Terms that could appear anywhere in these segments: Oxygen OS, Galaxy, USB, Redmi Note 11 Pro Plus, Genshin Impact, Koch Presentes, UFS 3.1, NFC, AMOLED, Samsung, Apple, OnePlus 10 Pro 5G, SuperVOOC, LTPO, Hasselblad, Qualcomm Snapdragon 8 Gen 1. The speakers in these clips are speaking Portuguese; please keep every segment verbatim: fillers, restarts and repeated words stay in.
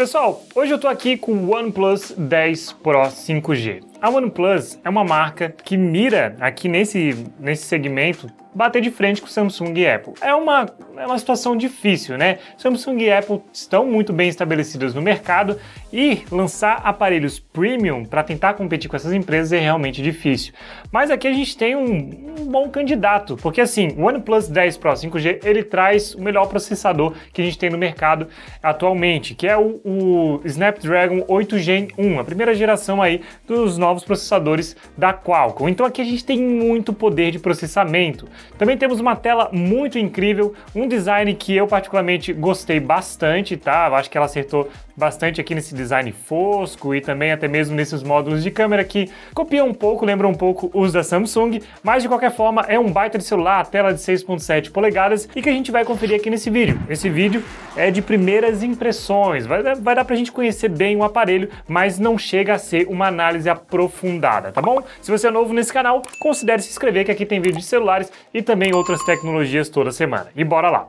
Pessoal, hoje eu tô aqui com o OnePlus dez Pro cinco G. A OnePlus é uma marca que mira aqui nesse, nesse segmento bater de frente com Samsung e Apple. É uma, é uma situação difícil, né? Samsung e Apple estão muito bem estabelecidas no mercado e lançar aparelhos premium para tentar competir com essas empresas é realmente difícil. Mas aqui a gente tem um, um bom candidato, porque assim, o OnePlus dez Pro cinco G, ele traz o melhor processador que a gente tem no mercado atualmente, que é o, o Snapdragon oito Gen um, a primeira geração aí dos novos processadores da Qualcomm. Então aqui a gente tem muito poder de processamento. Também temos uma tela muito incrível, um design que eu particularmente gostei bastante, tá? Eu acho que ela acertou bastante aqui nesse design fosco e também até mesmo nesses módulos de câmera que copiam um pouco, lembram um pouco os da Samsung, mas de qualquer forma é um baita de celular, tela de seis ponto sete polegadas e que a gente vai conferir aqui nesse vídeo. Esse vídeo é de primeiras impressões, vai, vai dar pra gente conhecer bem o aparelho, mas não chega a ser uma análise aprofundada, tá bom? Se você é novo nesse canal, considere se inscrever que aqui tem vídeo de celulares e também outras tecnologias toda semana. E bora lá!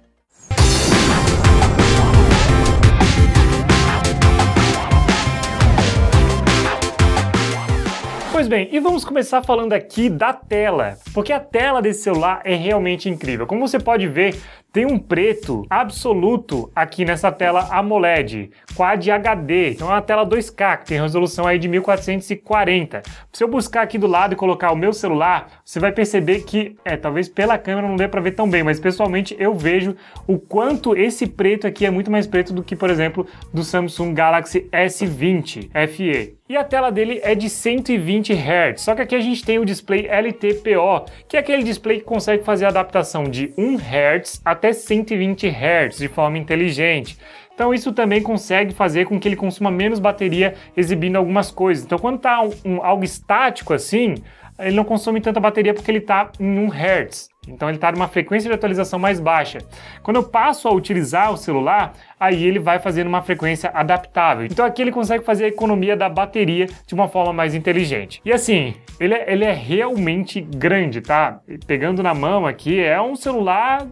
Pois bem, e vamos começar falando aqui da tela, porque a tela desse celular é realmente incrível. Como você pode ver, tem um preto absoluto aqui nessa tela AMOLED, Quad H D, então é uma tela dois K, que tem resolução aí de mil quatrocentos e quarenta. Se eu buscar aqui do lado e colocar o meu celular, você vai perceber que, é, talvez pela câmera não dê pra ver tão bem, mas pessoalmente eu vejo o quanto esse preto aqui é muito mais preto do que, por exemplo, do Samsung Galaxy S vinte F E. E a tela dele é de cento e vinte hertz, só que aqui a gente tem o display L T P O, que é aquele display que consegue fazer a adaptação de um hertz a até cento e vinte hertz de forma inteligente. Então isso também consegue fazer com que ele consuma menos bateria exibindo algumas coisas. Então quando tá um, um, algo estático assim, ele não consome tanta bateria porque ele está em um hertz. Então ele está numa frequência de atualização mais baixa. Quando eu passo a utilizar o celular, aí ele vai fazendo uma frequência adaptável. Então aqui ele consegue fazer a economia da bateria de uma forma mais inteligente. E assim, ele é, ele é realmente grande, tá? Pegando na mão aqui, é um celular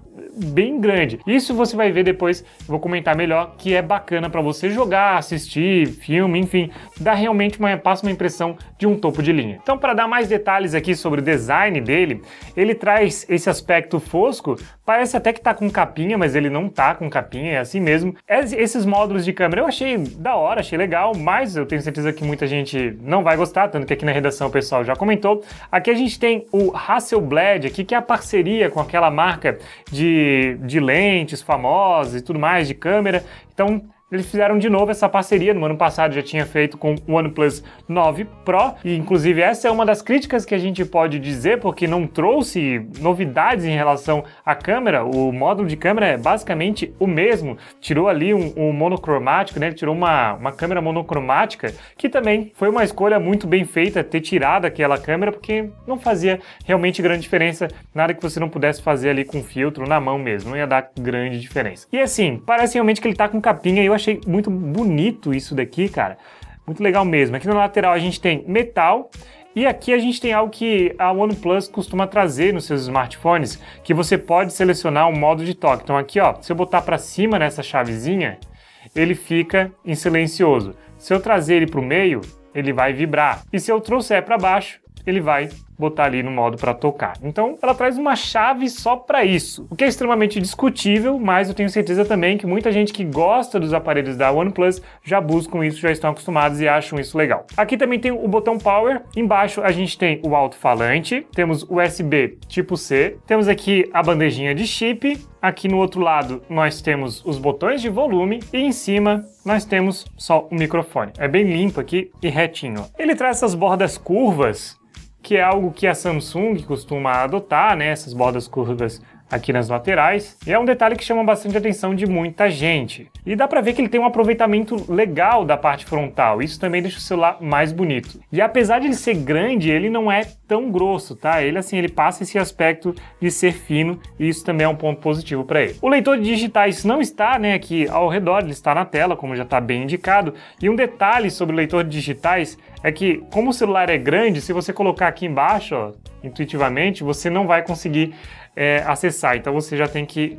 bem grande. Isso você vai ver depois, vou comentar melhor, que é bacana para você jogar, assistir, filme, enfim. Dá realmente uma, passa uma impressão de um topo de linha. Então para dar mais detalhes aqui sobre o design dele, ele traz esse aspecto fosco, parece até que tá com capinha, mas ele não tá com capinha, é assim mesmo. Esses módulos de câmera eu achei da hora, achei legal, mas eu tenho certeza que muita gente não vai gostar, tanto que aqui na redação o pessoal já comentou. Aqui a gente tem o Hasselblad, aqui, que é a parceria com aquela marca de, de lentes famosas e tudo mais, de câmera. Então eles fizeram de novo essa parceria, no ano passado já tinha feito com o OnePlus nove Pro, e inclusive essa é uma das críticas que a gente pode dizer, porque não trouxe novidades em relação à câmera. O módulo de câmera é basicamente o mesmo, tirou ali um, um monocromático, né? Tirou uma, uma câmera monocromática, que também foi uma escolha muito bem feita ter tirado aquela câmera, porque não fazia realmente grande diferença, nada que você não pudesse fazer ali com filtro na mão mesmo, não ia dar grande diferença. E assim, parece realmente que ele tá com capinha, e eu achei muito bonito isso daqui, cara. Muito legal mesmo. Aqui na lateral a gente tem metal. E aqui a gente tem algo que a OnePlus costuma trazer nos seus smartphones, que você pode selecionar um modo de toque. Então aqui, ó, se eu botar para cima nessa chavezinha, ele fica em silencioso. Se eu trazer ele para o meio, ele vai vibrar. E se eu trouxer para baixo, ele vai botar ali no modo para tocar. Então ela traz uma chave só para isso, o que é extremamente discutível, mas eu tenho certeza também que muita gente que gosta dos aparelhos da OnePlus já buscam isso, já estão acostumados e acham isso legal. Aqui também tem o botão Power, embaixo a gente tem o alto-falante, temos U S B tipo C, temos aqui a bandejinha de chip, aqui no outro lado nós temos os botões de volume e em cima nós temos só o microfone. É bem limpo aqui e retinho. Ele traz essas bordas curvas, que é algo que a Samsung costuma adotar, né? Essas bordas curvas aqui nas laterais. E é um detalhe que chama bastante a atenção de muita gente. E dá pra ver que ele tem um aproveitamento legal da parte frontal. Isso também deixa o celular mais bonito. E apesar de ele ser grande, ele não é tão grosso, tá? Ele, assim, ele passa esse aspecto de ser fino e isso também é um ponto positivo para ele. O leitor de digitais não está, né, aqui ao redor, ele está na tela, como já tá bem indicado. E um detalhe sobre o leitor de digitais é que, como o celular é grande, se você colocar aqui embaixo, ó, intuitivamente, você não vai conseguir é, acessar, então você já tem que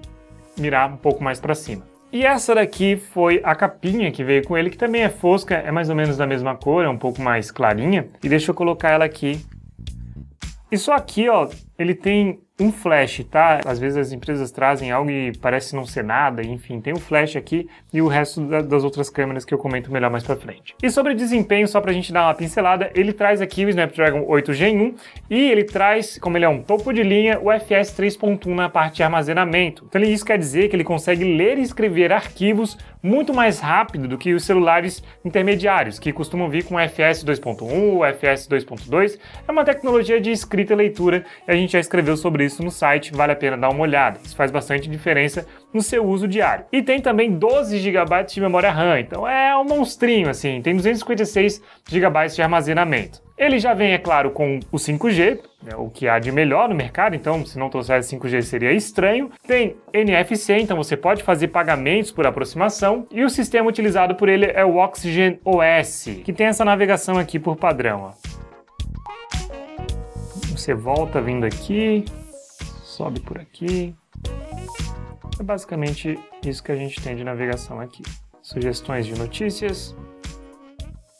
mirar um pouco mais para cima. E essa daqui foi a capinha que veio com ele, que também é fosca, é mais ou menos da mesma cor, é um pouco mais clarinha. E deixa eu colocar ela aqui. E só aqui, ó, ele tem um flash, tá? Às vezes as empresas trazem algo e parece não ser nada, enfim, tem um flash aqui e o resto da, das outras câmeras que eu comento melhor mais pra frente. E sobre desempenho, só pra gente dar uma pincelada, ele traz aqui o Snapdragon oito gen um e ele traz, como ele é um topo de linha, o U F S três ponto um na parte de armazenamento. Então isso quer dizer que ele consegue ler e escrever arquivos muito mais rápido do que os celulares intermediários, que costumam vir com o U F S dois ponto um, o U F S dois ponto dois, é uma tecnologia de escrita e leitura, e a gente já escreveu sobre isso no site, vale a pena dar uma olhada, isso faz bastante diferença no seu uso diário. E tem também doze gigabytes de memória RAM, então é um monstrinho assim, tem duzentos e cinquenta e seis gigabytes de armazenamento. Ele já vem, é claro, com o cinco G, né, o que há de melhor no mercado, então se não trouxesse cinco G seria estranho. Tem N F C, então você pode fazer pagamentos por aproximação. E o sistema utilizado por ele é o Oxygen O S, que tem essa navegação aqui por padrão. Ó. Você volta vindo aqui, sobe por aqui. É basicamente isso que a gente tem de navegação aqui. Sugestões de notícias,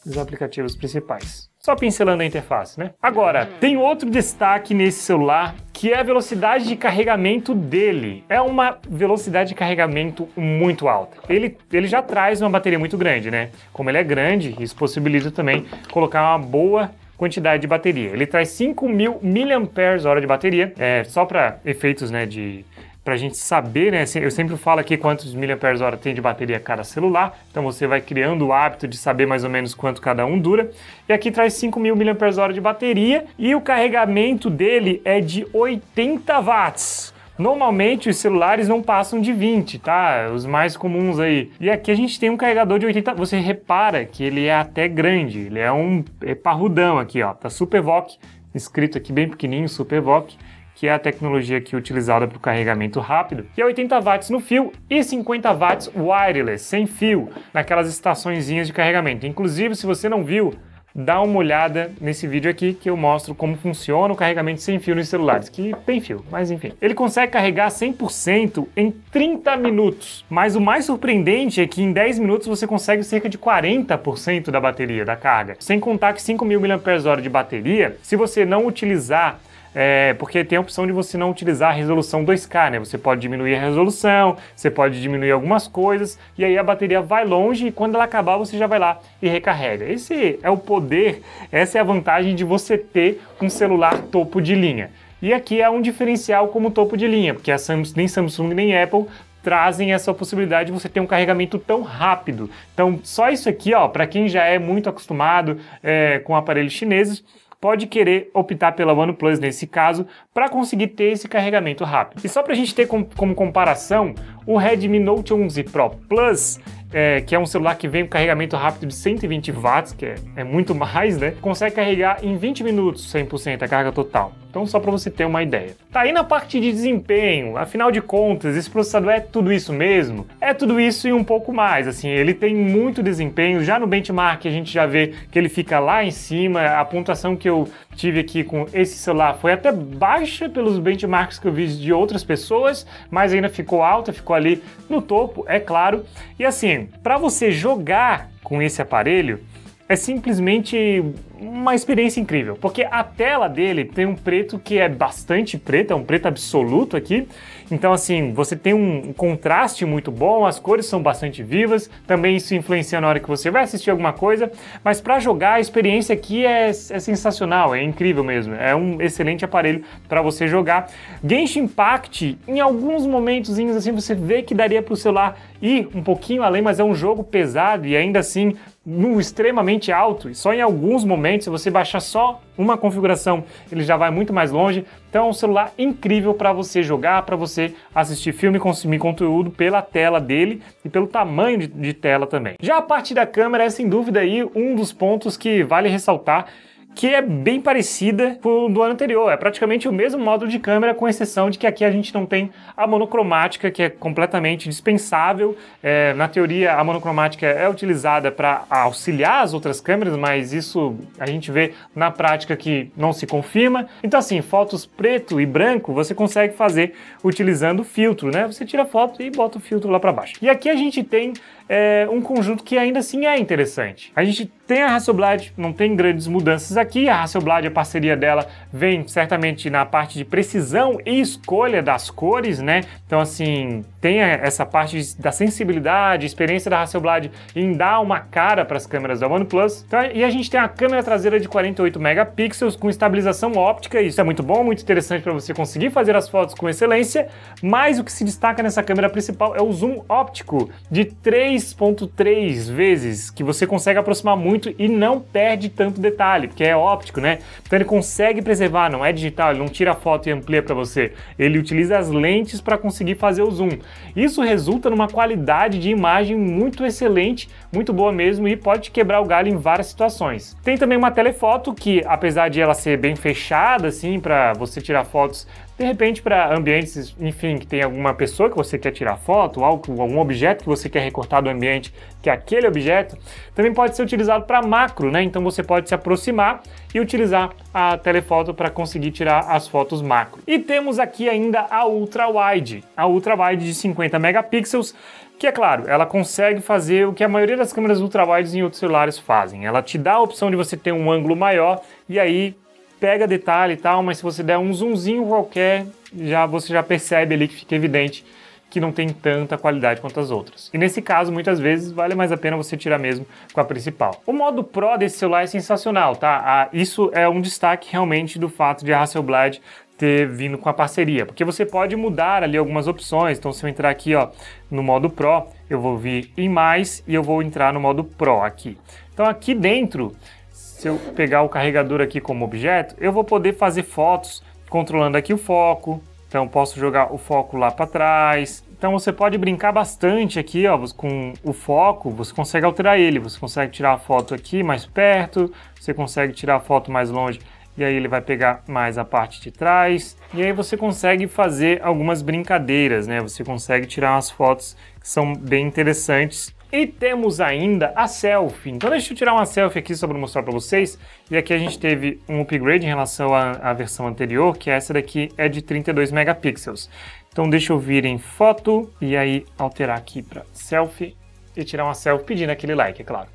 os aplicativos principais. Só pincelando a interface, né? Agora, tem outro destaque nesse celular, que é a velocidade de carregamento dele. É uma velocidade de carregamento muito alta. Ele, ele já traz uma bateria muito grande, né? Como ele é grande, isso possibilita também colocar uma boa quantidade de bateria. Ele traz cinco mil miliampères-hora de bateria, é, só para efeitos, né, de... Pra gente saber, né? Eu sempre falo aqui quantos miliampères-hora tem de bateria cada celular, então você vai criando o hábito de saber mais ou menos quanto cada um dura. E aqui traz cinco mil miliampères-hora de bateria e o carregamento dele é de oitenta watts. Normalmente os celulares não passam de vinte, tá? Os mais comuns aí. E aqui a gente tem um carregador de oitenta. Você repara que ele é até grande, ele é um é parrudão aqui, ó. Tá SuperVOOC, escrito aqui bem pequenininho, SuperVOOC, que é a tecnologia aqui utilizada para o carregamento rápido, e é oitenta watts no fio e cinquenta watts wireless, sem fio, naquelas estaçõezinhas de carregamento. Inclusive, se você não viu, dá uma olhada nesse vídeo aqui que eu mostro como funciona o carregamento sem fio nos celulares, que tem fio, mas enfim. Ele consegue carregar cem por cento em trinta minutos, mas o mais surpreendente é que em dez minutos você consegue cerca de quarenta por cento da bateria, da carga. Sem contar que cinco mil miliampères-hora de bateria, se você não utilizar É, porque tem a opção de você não utilizar a resolução dois K, né? Você pode diminuir a resolução, você pode diminuir algumas coisas, e aí a bateria vai longe e quando ela acabar você já vai lá e recarrega. Esse é o poder, essa é a vantagem de você ter um celular topo de linha. E aqui é um diferencial como topo de linha, porque a Samsung, nem Samsung nem Apple trazem essa possibilidade de você ter um carregamento tão rápido. Então só isso aqui, ó, para quem já é muito acostumado é, com aparelhos chineses, pode querer optar pela OnePlus nesse caso para conseguir ter esse carregamento rápido. E só para a gente ter com, como comparação, o Redmi Note onze Pro Plus, é, que é um celular que vem com carregamento rápido de cento e vinte watts, que é, é muito mais, né? Consegue carregar em vinte minutos cem por cento a carga total. Então só para você ter uma ideia. Tá aí na parte de desempenho, afinal de contas, esse processador é tudo isso mesmo? É tudo isso e um pouco mais, assim, ele tem muito desempenho, já no benchmark a gente já vê que ele fica lá em cima, a pontuação que eu tive aqui com esse celular foi até baixa pelos benchmarks que eu vi de outras pessoas, mas ainda ficou alta, ficou ali no topo, é claro. E assim, para você jogar com esse aparelho, é simplesmente uma experiência incrível, porque a tela dele tem um preto que é bastante preto, é um preto absoluto aqui, então assim, você tem um contraste muito bom, as cores são bastante vivas, também isso influencia na hora que você vai assistir alguma coisa, mas para jogar a experiência aqui é, é sensacional, é incrível mesmo, é um excelente aparelho para você jogar. Genshin Impact, em alguns momentozinhos assim, você vê que daria para o celular ir um pouquinho além, mas é um jogo pesado e ainda assim, no extremamente alto, e só em alguns momentos, se você baixar só uma configuração, ele já vai muito mais longe. Então é um celular incrível para você jogar, para você assistir filme, consumir conteúdo pela tela dele e pelo tamanho de, de tela também. Já a parte da câmera é sem dúvida aí um dos pontos que vale ressaltar, que é bem parecida com o do ano anterior. É praticamente o mesmo módulo de câmera, com exceção de que aqui a gente não tem a monocromática, que é completamente dispensável. É, na teoria, a monocromática é utilizada para auxiliar as outras câmeras, mas isso a gente vê na prática que não se confirma. Então, assim, fotos preto e branco você consegue fazer utilizando filtro, né? Você tira a foto e bota o filtro lá para baixo. E aqui a gente tem é, um conjunto que ainda assim é interessante. A gente tem a Hasselblad, não tem grandes mudanças aqui. A Hasselblad, a parceria dela vem certamente na parte de precisão e escolha das cores, né? Então, assim, tem essa parte da sensibilidade, experiência da Hasselblad em dar uma cara para as câmeras da OnePlus. Então, e a gente tem a câmera traseira de quarenta e oito megapixels com estabilização óptica. Isso é muito bom, muito interessante para você conseguir fazer as fotos com excelência. Mas o que se destaca nessa câmera principal é o zoom óptico de três ponto três vezes, que você consegue aproximar muito e não perde tanto detalhe, porque é óptico, né? Então ele consegue preservar, não é digital, ele não tira a foto e amplia para você. Ele utiliza as lentes para conseguir fazer o zoom. Isso resulta numa qualidade de imagem muito excelente, muito boa mesmo, e pode quebrar o galho em várias situações. Tem também uma telefoto que, apesar de ela ser bem fechada, assim, para você tirar fotos, de repente, para ambientes, enfim, que tem alguma pessoa que você quer tirar foto, algo, algum objeto que você quer recortar do ambiente, que é aquele objeto, também pode ser utilizado para macro, né? Então você pode se aproximar e utilizar a telefoto para conseguir tirar as fotos macro. E temos aqui ainda a ultra wide, a ultra wide de cinquenta megapixels, que é claro, ela consegue fazer o que a maioria das câmeras ultra wides em outros celulares fazem. Ela te dá a opção de você ter um ângulo maior e aí pega detalhe e tal, mas se você der um zoomzinho qualquer, já, você já percebe ali que fica evidente que não tem tanta qualidade quanto as outras. E nesse caso, muitas vezes, vale mais a pena você tirar mesmo com a principal. O modo Pro desse celular é sensacional, tá? Ah, isso é um destaque realmente do fato de a Hasselblad ter vindo com a parceria, porque você pode mudar ali algumas opções. Então, se eu entrar aqui, ó, no modo Pro, eu vou vir em mais e eu vou entrar no modo Pro aqui. Então, aqui dentro, se eu pegar o carregador aqui como objeto, eu vou poder fazer fotos controlando aqui o foco. Então posso jogar o foco lá para trás. Então você pode brincar bastante aqui, ó, com o foco. Você consegue alterar ele, você consegue tirar a foto aqui mais perto, você consegue tirar a foto mais longe e aí ele vai pegar mais a parte de trás. E aí você consegue fazer algumas brincadeiras, né? Você consegue tirar umas fotos que são bem interessantes. E temos ainda a selfie. Então deixa eu tirar uma selfie aqui só para mostrar para vocês. E aqui a gente teve um upgrade em relação à, à versão anterior, que essa daqui é de trinta e dois megapixels. Então deixa eu vir em foto e aí alterar aqui para selfie e tirar uma selfie pedindo aquele like, é claro.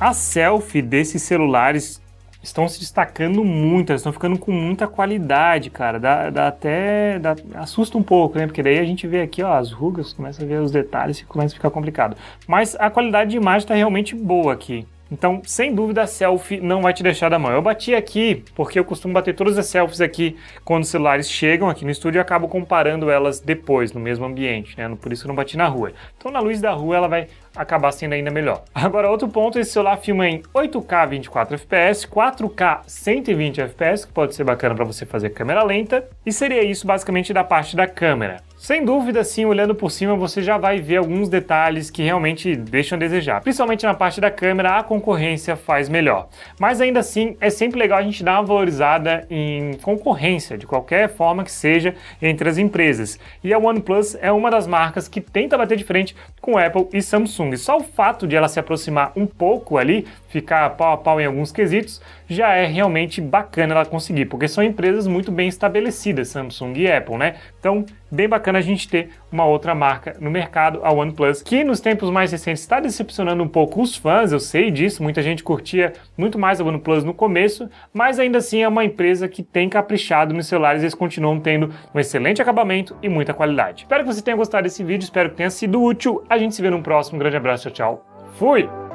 As selfies desses celulares estão se destacando muito, elas estão ficando com muita qualidade, cara. Dá, dá até... Dá, assusta um pouco, né? Porque daí a gente vê aqui, ó, as rugas, começa a ver os detalhes e começa a ficar complicado. Mas a qualidade de imagem está realmente boa aqui. Então, sem dúvida, a selfie não vai te deixar da mão. Eu bati aqui, porque eu costumo bater todas as selfies aqui quando os celulares chegam aqui no estúdio e acabo comparando elas depois, no mesmo ambiente, né? Por isso eu não bati na rua. Então, na luz da rua, ela vai acabar sendo ainda melhor. Agora, outro ponto, esse celular filma em oito K vinte e quatro F P S, quatro K cento e vinte F P S, que pode ser bacana para você fazer câmera lenta, e seria isso basicamente da parte da câmera. Sem dúvida, sim, olhando por cima, você já vai ver alguns detalhes que realmente deixam a desejar. Principalmente na parte da câmera, a concorrência faz melhor. Mas ainda assim, é sempre legal a gente dar uma valorizada em concorrência, de qualquer forma que seja, entre as empresas. E a OnePlus é uma das marcas que tenta bater de frente com Apple e Samsung. Só o fato de ela se aproximar um pouco ali, ficar pau a pau em alguns quesitos, já é realmente bacana ela conseguir, porque são empresas muito bem estabelecidas, Samsung e Apple, né? Então, bem bacana a gente ter uma outra marca no mercado, a OnePlus, que nos tempos mais recentes está decepcionando um pouco os fãs, eu sei disso, muita gente curtia muito mais a OnePlus no começo, mas ainda assim é uma empresa que tem caprichado nos celulares e eles continuam tendo um excelente acabamento e muita qualidade. Espero que você tenha gostado desse vídeo, espero que tenha sido útil, a gente se vê no próximo, um grande abraço, tchau, tchau, fui!